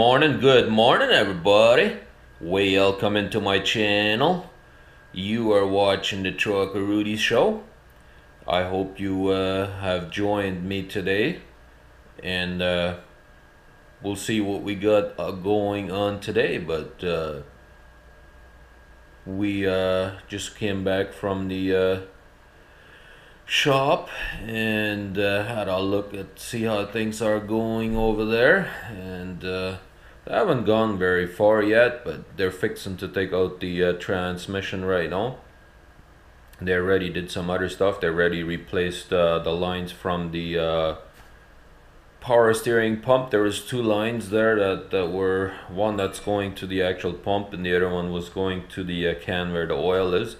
Good morning everybody. Welcome into my channel. You are watching the Trucker Rudy show. I hope you have joined me today, and we'll see what we got going on today. But we just came back from the shop and had a look at see how things are going over there, and I haven't gone very far yet, but they're fixing to take out the transmission right now. They already did some other stuff. They already replaced the lines from the power steering pump. There was two lines there that were, one that's going to the actual pump and the other one was going to the can where the oil is,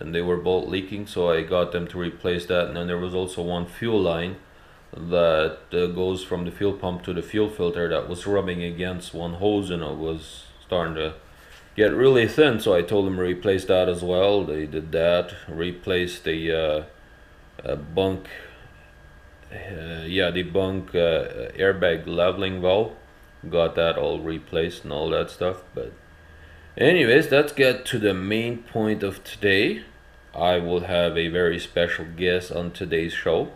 and they were both leaking, so I got them to replace that. And then there was also one fuel line that goes from the fuel pump to the fuel filter that was rubbing against one hose, and it was starting to get really thin, so I told them to replace that as well. They did that, replaced the bunk airbag leveling valve, got that all replaced and all that stuff. But anyways, let's get to the main point of today. I will have a very special guest on today's show.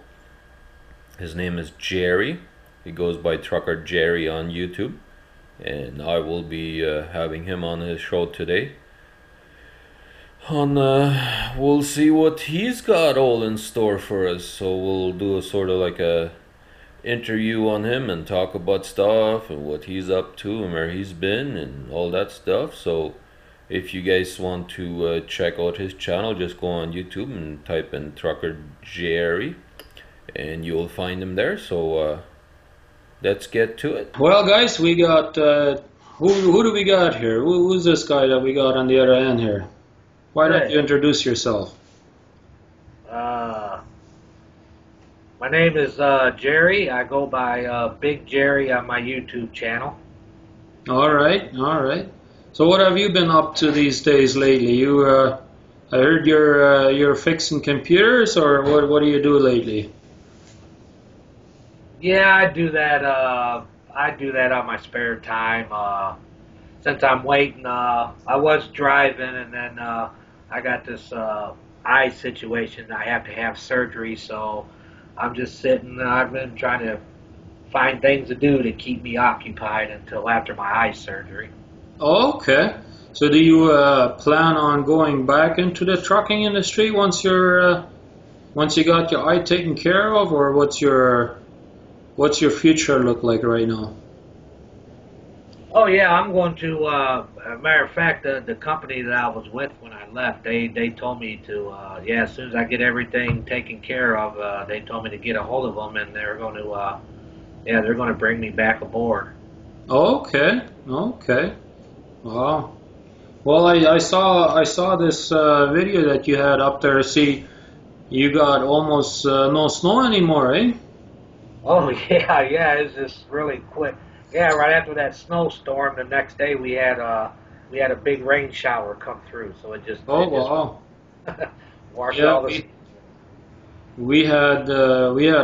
His name is Jerry. He goes by Trucker Jerry on YouTube, and I will be having him on his show today. On we'll see what he's got all in store for us. So we'll do a sort of like a interview on him and talk about stuff and what he's up to and where he's been and all that stuff. So if you guys want to check out his channel, just go on YouTube and type in Trucker Jerry and you'll find him there. So let's get to it. Well guys, we got who do we got here? Who's this guy that we got on the other end here? Why don't you introduce yourself? My name is Jerry. I go by Big Jerry on my YouTube channel. All right. So what have you been up to these days lately? You, I heard you're fixing computers, or what do you do lately? Yeah, I do that. I do that on my spare time. Since I'm waiting, I was driving, and then I got this eye situation. I have to have surgery, so I'm just sitting. I've been trying to find things to do to keep me occupied until after my eye surgery. Okay. So do you plan on going back into the trucking industry once you're once you got your eye taken care of, or what's your future look like right now? Oh yeah, I'm going to. A matter of fact, the company that I was with when I left, they told me to. Yeah, as soon as I get everything taken care of, they told me to get a hold of them, and they're going to. Yeah, they're going to bring me back aboard. Okay. Wow. Well, I saw this video that you had up there. See, you got almost no snow anymore, eh? Oh yeah. It's just really quick. Yeah, right after that snowstorm, the next day we had a big rain shower come through, so it just washed all the. We had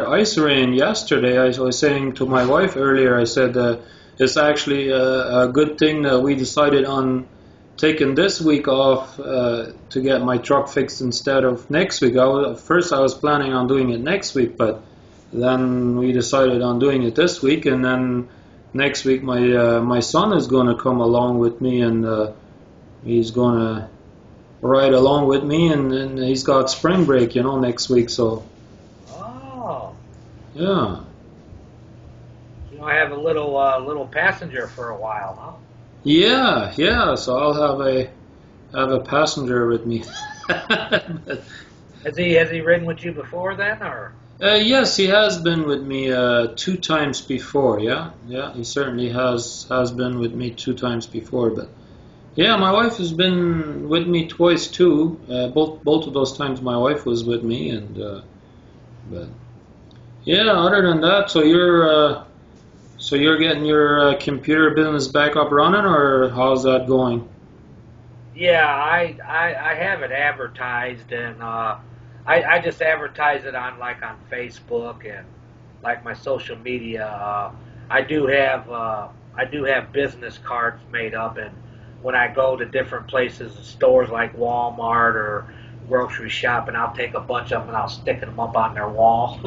ice rain yesterday. I was saying to my wife earlier. I said it's actually a good thing that we decided on taking this week off to get my truck fixed instead of next week. At first I was planning on doing it next week, but then we decided on doing it this week, and then. Next week, my son is going to come along with me, and he's going to ride along with me, and he's got spring break, you know, next week, so. Oh. Yeah. You know, I have a little passenger for a while, huh? Yeah. So I'll have a passenger with me. Has he ridden with you before then, or? Yes, he has been with me 2 times before. Yeah, he certainly has been with me 2 times before. But yeah, my wife has been with me twice too. Both of those times my wife was with me, and but yeah, other than that, so you're getting your computer business back up running, or how's that going? Yeah, I have it advertised, and. I just advertise it on on Facebook and my social media. I do have I do have business cards made up, and when I go to different places and stores like Walmart or grocery shopping, I'll take a bunch of them and I'll stick them up on their wall.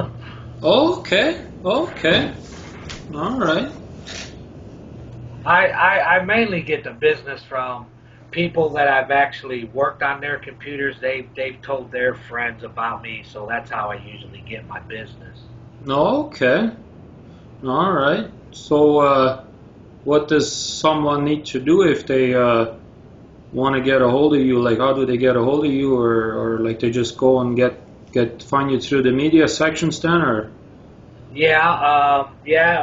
Okay. All right. I mainly get the business from people that I've actually worked on their computers. They've told their friends about me, so that's how I usually get my business. Okay. All right. So what does someone need to do if they want to get a hold of you? Like, how do they get a hold of you, or like they just go and find you through the media section, Stan, or? Yeah,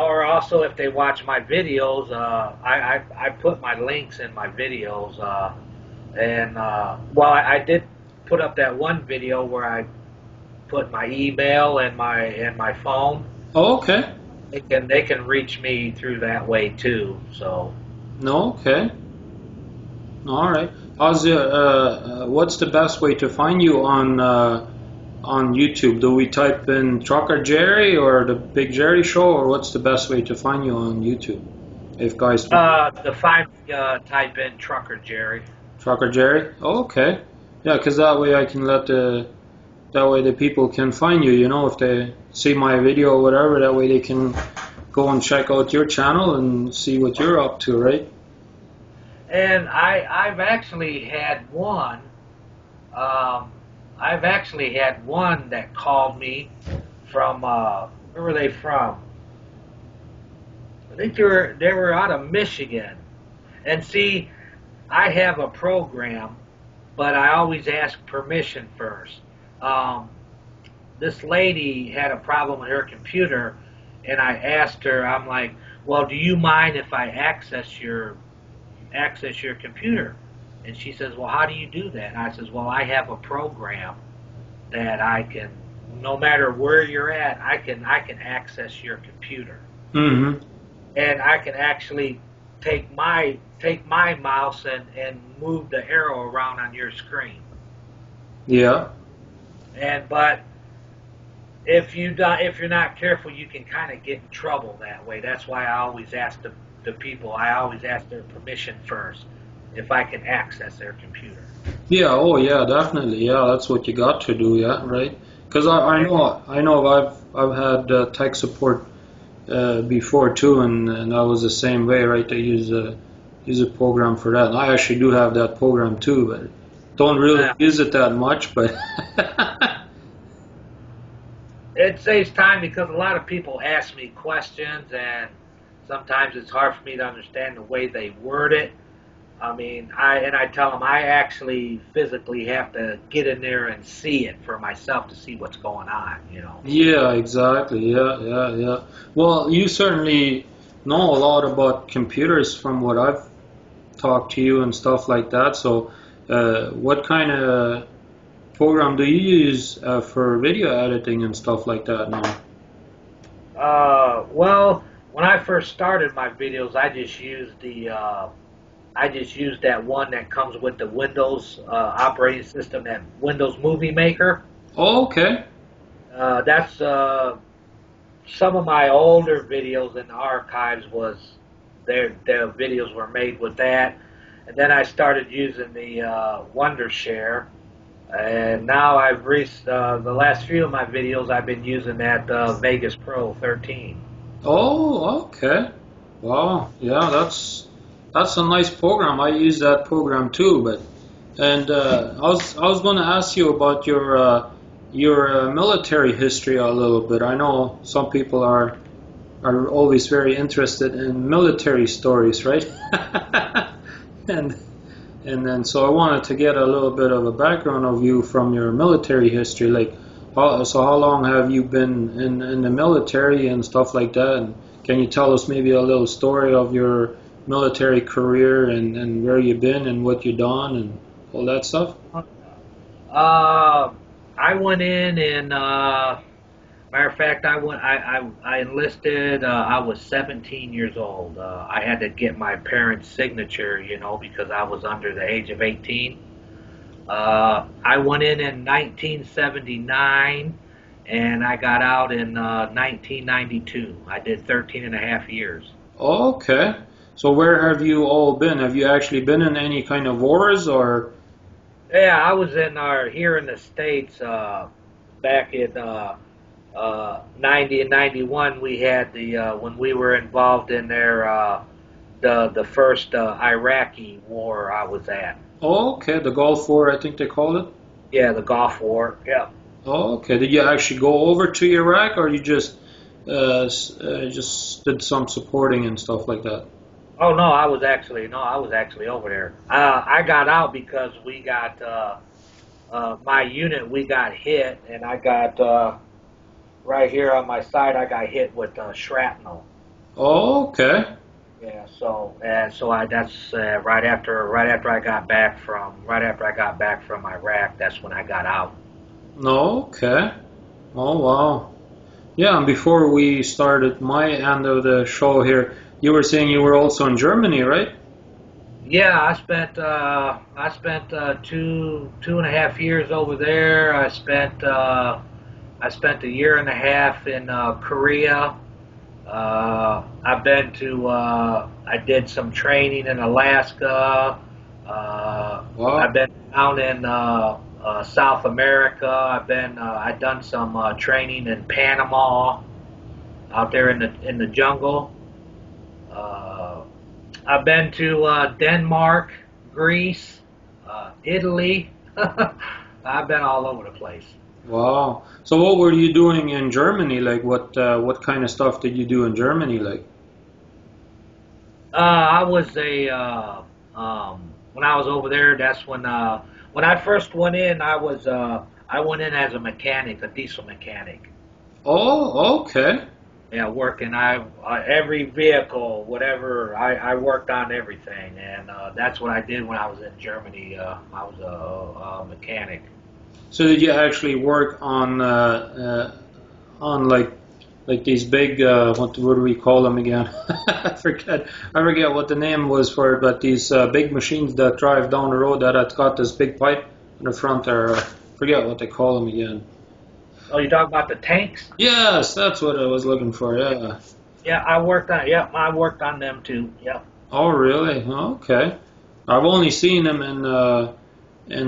or also if they watch my videos, I put my links in my videos, and I did put up that one video where I put my email and my phone. Oh, okay. They can reach me through that way too. So. Okay. All right. How's what's the best way to find you on YouTube? Do we type in Trucker Jerry or the Big Jerry Show, or what's the best way to find you on YouTube? If guys type in Trucker Jerry. Trucker Jerry. Okay. Yeah, because that way I can that way the people can find you. You know, if they see my video or whatever, that way they can go and check out your channel and see what you're up to, right? And I've actually had one. I've actually had one that called me from, where were they from? I think they were out of Michigan. And see, I have a program, but I always ask permission first. This lady had a problem with her computer, and I asked her, I'm like, well, do you mind if I access your computer? And she says, well, how do you do that? And I says, well, I have a program that I can, no matter where you're at, I can access your computer. Mm-hmm. And I can actually take my mouse and move the arrow around on your screen. Yeah. But if you're not careful, you can kind of get in trouble that way. That's why I always ask the people, I always ask their permission first, if I can access their computer. Yeah, oh yeah, definitely, yeah, that's what you got to do, yeah, right? Because I know I've had tech support before too, and that was the same way, right? They use a program for that. And I actually do have that program too, but don't really use it that much, but... It saves time because a lot of people ask me questions, and sometimes it's hard for me to understand the way they word it. I mean, I tell them I actually physically have to get in there and see it for myself to see what's going on, you know. Yeah, exactly. Yeah. Well, you certainly know a lot about computers from what I've talked to you and stuff like that. So, what kind of program do you use for video editing and stuff like that now? Well, when I first started my videos, I just used that one that comes with the Windows operating system, that Windows Movie Maker. Oh, okay. That's some of my older videos in the archives their videos were made with that, and then I started using the Wondershare, and now I've reached the last few of my videos. I've been using that Vegas Pro 13. Oh, okay. Wow. Yeah, that's a nice program. I use that program too, I was going to ask you about your military history a little bit. I know some people are always very interested in military stories, right? and so I wanted to get a little bit of a background of you from your military history. Like, how long have you been in the military and stuff like that? And can you tell us maybe a little story of your military career and where you've been and what you've done and all that stuff? I went in and matter of fact, I enlisted. I was 17 years old. I had to get my parents' signature, you know, because I was under the age of 18. I went in 1979, and I got out in 1992. I did 13 and a half years. Okay. So where have you all been? Have you actually been in any kind of wars or? Yeah, I was in our here in the States back in 90 and 91. We had the when we were involved in their the first Iraqi war. I was at. Oh, okay, the Gulf War, I think they called it. Yeah, the Gulf War. Yeah. Oh, okay. Did you actually go over to Iraq, or you just did some supporting and stuff like that? Oh no, I was actually over there. I got out because we got my unit. We got hit, and I got right here on my side. I got hit with shrapnel. Oh, okay. Yeah. So that's right after I got back from Iraq. That's when I got out. No. Okay. Oh wow. Yeah. And before we started my end of the show here. You were saying you were also in Germany, right? Yeah, I spent 2.5 years over there. I spent a 1.5 years in Korea. I've been to I did some training in Alaska. Wow. I've been down in South America. I've done some training in Panama, out there in the jungle. I've been to Denmark, Greece, Italy. I've been all over the place. Wow! So what were you doing in Germany? Like what kind of stuff did you do in Germany? Like I was a when I was over there. That's when I first went in. I went in as a mechanic, a diesel mechanic. Oh, okay. Yeah, working. Every vehicle, whatever. I worked on everything, and that's what I did when I was in Germany. I was a mechanic. So did you actually work on like these big what do we call them again? I forget what the name was for it, but these big machines that drive down the road that have got this big pipe in the front. Or forget what they call them again. Oh, you're talking about the tanks? Yes, that's what I was looking for, yeah. Yeah, I worked on them too, yeah. Oh, really? Okay. I've only seen them in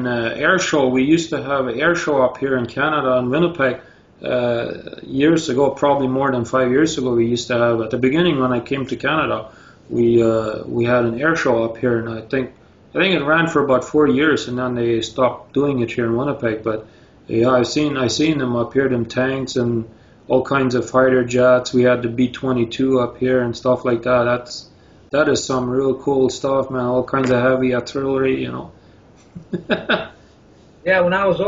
air show. We used to have an air show up here in Canada, in Winnipeg, years ago, probably more than 5 years ago we used to have, at the beginning when I came to Canada, we had an air show up here, and I think it ran for about 4 years, and then they stopped doing it here in Winnipeg, but... Yeah, I seen them up here, them tanks and all kinds of fighter jets. We had the B-22 up here and stuff like that. That is some real cool stuff, man. All kinds of heavy artillery, you know. Yeah, when I was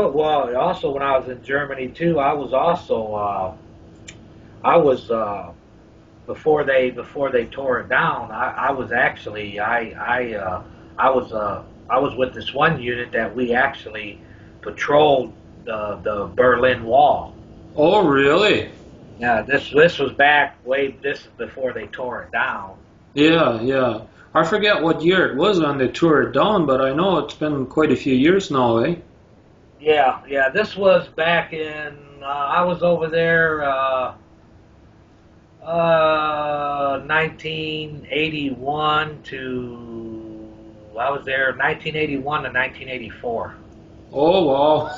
in Germany too, I was also before they tore it down. I was with this one unit that we actually patrolled. The Berlin Wall. Oh, really? Yeah, this was this is before they tore it down. Yeah, yeah. I forget what year it was when they tore it down, but I know it's been quite a few years now, eh? Yeah, yeah. This was back in. I was over there. 1981 to. I was there 1981 to 1984. Oh wow,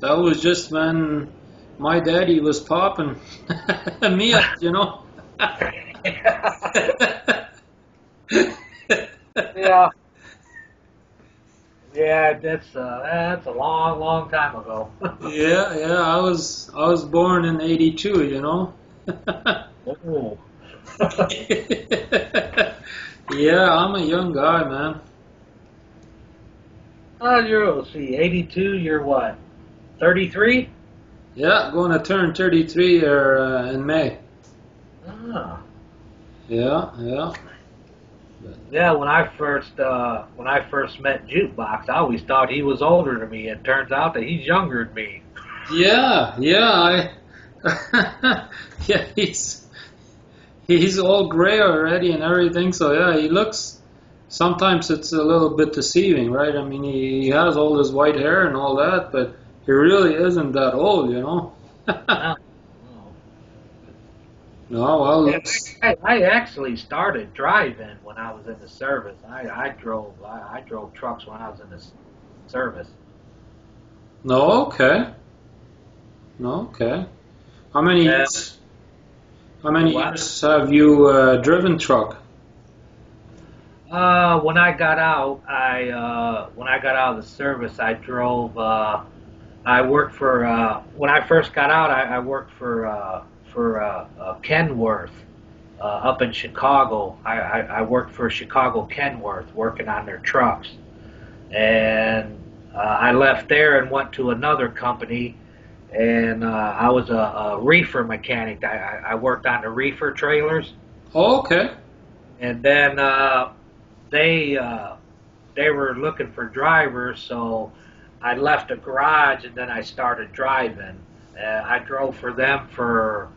that was just when my daddy was popping me up, you know. Yeah, yeah, that's a long, long time ago. Yeah, yeah, I was born in '82, you know. Oh. Yeah, I'm a young guy, man. You're, let's see, 82, you're what, 33? Yeah, going to turn 33 here, in May. Ah. Yeah, yeah. Yeah, when I first met Jukebox, I always thought he was older than me. It turns out that he's younger than me. Yeah, yeah. Yeah, he's all gray already and everything, so yeah, he looks... Sometimes it's a little bit deceiving, right? I mean, he has all his white hair and all that, but he really isn't that old, you know? No. Oh, well, that's... I actually started driving when I was in the service. I drove trucks when I was in the service. No, okay. No, okay. How many years? How many years have you driven truck? When I got out, when I got out of the service, I drove. I worked for. When I first got out, I worked for Kenworth up in Chicago. I worked for Chicago Kenworth, working on their trucks, and I left there and went to another company. And I was a reefer mechanic. I worked on the reefer trailers. Oh, okay. And then they were looking for drivers, so I left the garage and then I started driving. I drove for them for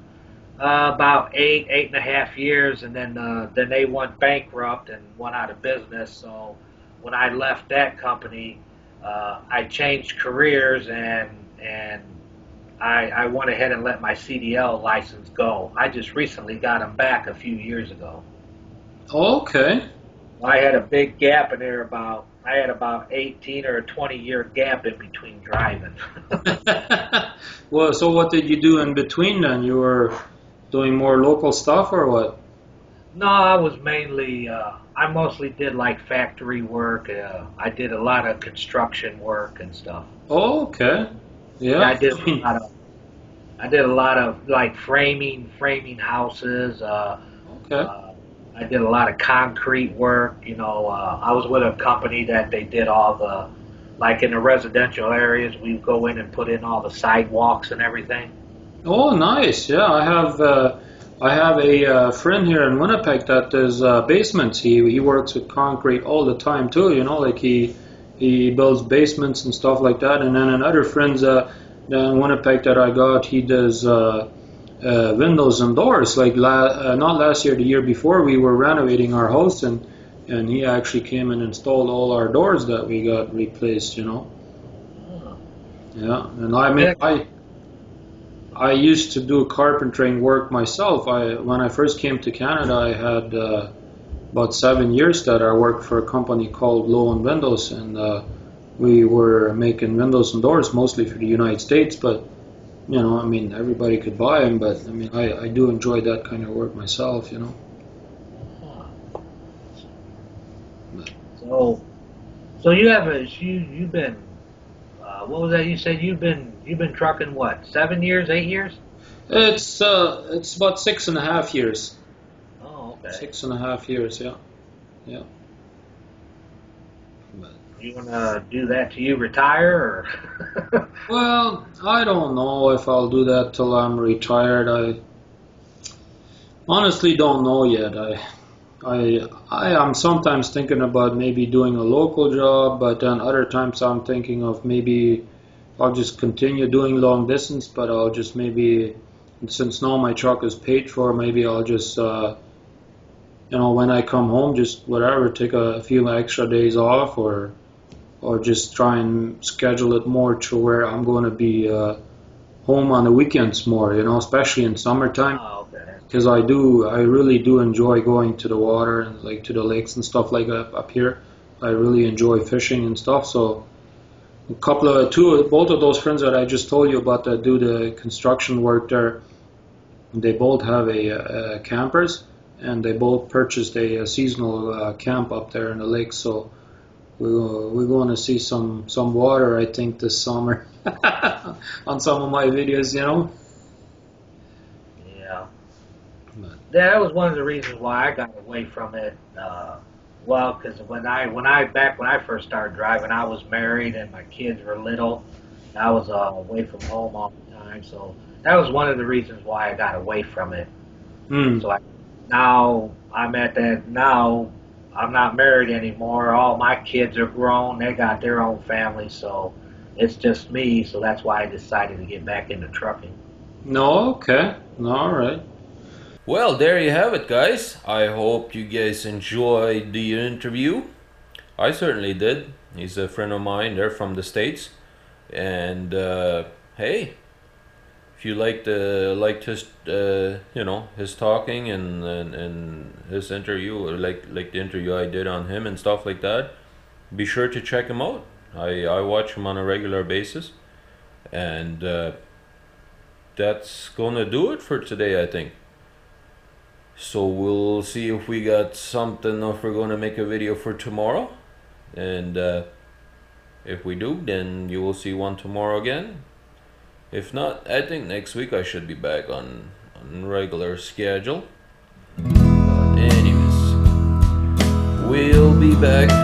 about eight and a half years, and then they went bankrupt and went out of business. So when I left that company, I changed careers and I went ahead and let my CDL license go. I just recently got them back a few years ago. Okay. I had a big gap in there. I had about 18 or a 20-year gap in between driving. Well, so what did you do in between then? You were doing more local stuff or what? No, I was mainly, I mostly did like factory work. I did a lot of construction work and stuff. Oh, okay. Yeah, I did a lot of like framing houses. Okay. I did a lot of concrete work. You know, I was with a company that they did all the, like in the residential areas, we would go in and put in all the sidewalks and everything. Oh, nice! Yeah, I have a friend here in Winnipeg that does basements. He works with concrete all the time too. You know, like he builds basements and stuff like that. And then another friend's down in Winnipeg that I got, he does windows and doors. Like not last year, the year before, we were renovating our house, and he actually came and installed all our doors that we got replaced, you know. Yeah, and I mean, I used to do carpentering work myself. When I first came to Canada, I had... about 7 years that I worked for a company called Lowen Windows, and we were making windows and doors mostly for the United States, but you know, I mean, everybody could buy them, but I mean, I do enjoy that kind of work myself, you know. So you've been what was that you said you've been trucking what, 7 years, 8 years? It's about 6.5 years. 6.5 years, yeah, yeah. But you wanna do that till you retire, or? Well, I don't know if I'll do that till I'm retired. I honestly don't know yet. I am sometimes thinking about maybe doing a local job, but then other times I'm thinking of maybe I'll just continue doing long distance, but I'll just maybe, since now my truck is paid for, maybe I'll just. You know, when I come home, just whatever, take a few extra days off, or just try and schedule it more to where I'm going to be home on the weekends more. You know, especially in summertime, because I really do enjoy going to the water and like to the lakes and stuff like that up here. I really enjoy fishing and stuff. So, both of those friends that I just told you about that do the construction work there, they both have a campers. And they both purchased a seasonal camp up there in the lake, so we're going to see some water, I think, this summer on some of my videos, you know. Yeah. That was one of the reasons why I got away from it. Well, because back when I first started driving, I was married and my kids were little. I was away from home all the time, so that was one of the reasons why I got away from it. Mm. So Now I'm not married anymore. All my kids are grown. They got their own families, so it's just me. So that's why I decided to get back into trucking. No, okay. All right. Well, there you have it, guys. I hope you guys enjoyed the interview. I certainly did. He's a friend of mine. They're from the States. And hey, if you liked his you know, his talking and his interview, or like the interview I did on him and stuff like that, be sure to check him out. I watch him on a regular basis, and that's gonna do it for today, I think. So we'll see if we got something, if we're gonna make a video for tomorrow, and if we do, then you will see one tomorrow again. If not, I think next week I should be back on regular schedule. But anyways, we'll be back